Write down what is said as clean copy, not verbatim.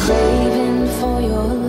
craving for your love.